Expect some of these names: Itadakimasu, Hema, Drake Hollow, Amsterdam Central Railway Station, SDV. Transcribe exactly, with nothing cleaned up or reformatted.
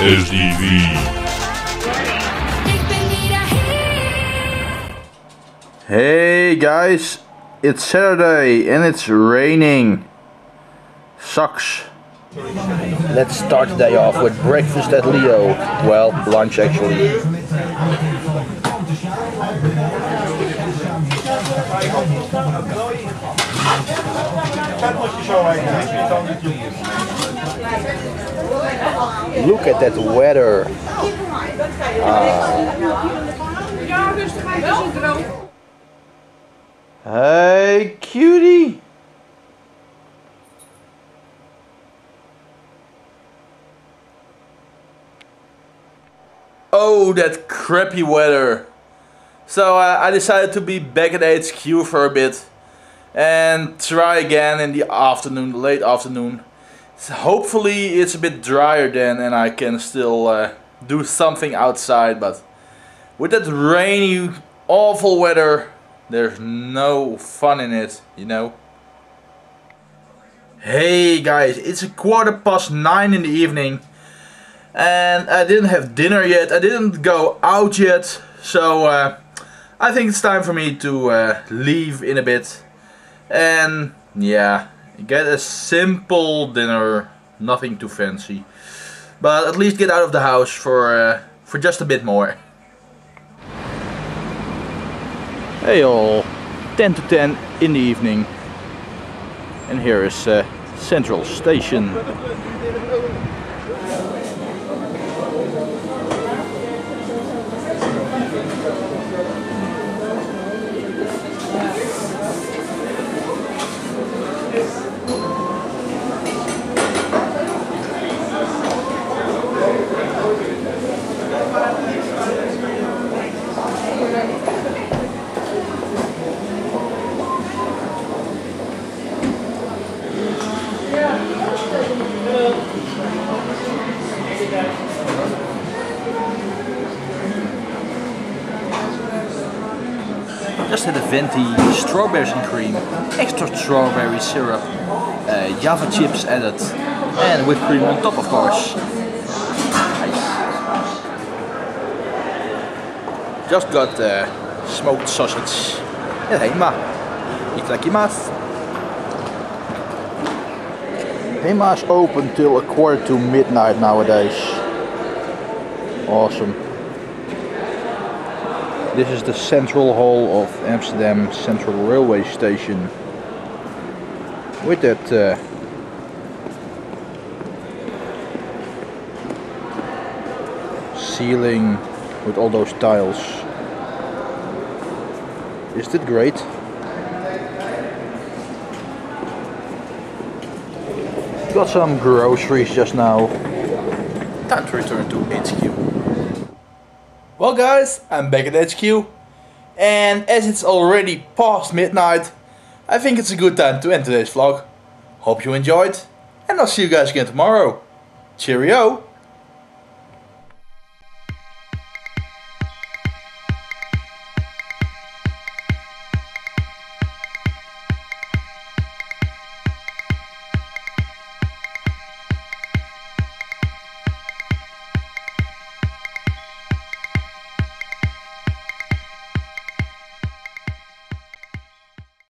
S D V. Hey guys, it's Saturday and it's raining. Sucks. Let's start the day off with breakfast at Leo. Well, lunch actually. Look at that weather. Uh. Hey, cutie. Oh, that crappy weather. So uh, I decided to be back at H Q for a bit and try again in the afternoon, late afternoon. So hopefully it's a bit drier then and I can still uh, do something outside, but with that rainy, awful weather, there's no fun in it, you know. Hey guys, it's a quarter past nine in the evening. And I didn't have dinner yet, I didn't go out yet, so uh, I think it's time for me to uh, leave in a bit. And yeah, get a simple dinner, nothing too fancy. But at least get out of the house for, uh, for just a bit more. Hey all, ten to ten in the evening. And here is uh, Central Station. Just had a venti, strawberries and cream, extra strawberry syrup, uh, Java chips added, and whipped cream on top, of course. Nice. Just got uh, smoked sausage at Hema. Itadakimasu. Hema's open till a quarter to midnight nowadays. Awesome. This is the central hall of Amsterdam Central Railway Station. With that uh, ceiling with all those tiles. Isn't it great? Got some groceries just now. Time to return to H Q. Well guys, I'm back at H Q, and as it's already past midnight, I think it's a good time to end today's vlog. Hope you enjoyed, and I'll see you guys again tomorrow. Cheerio!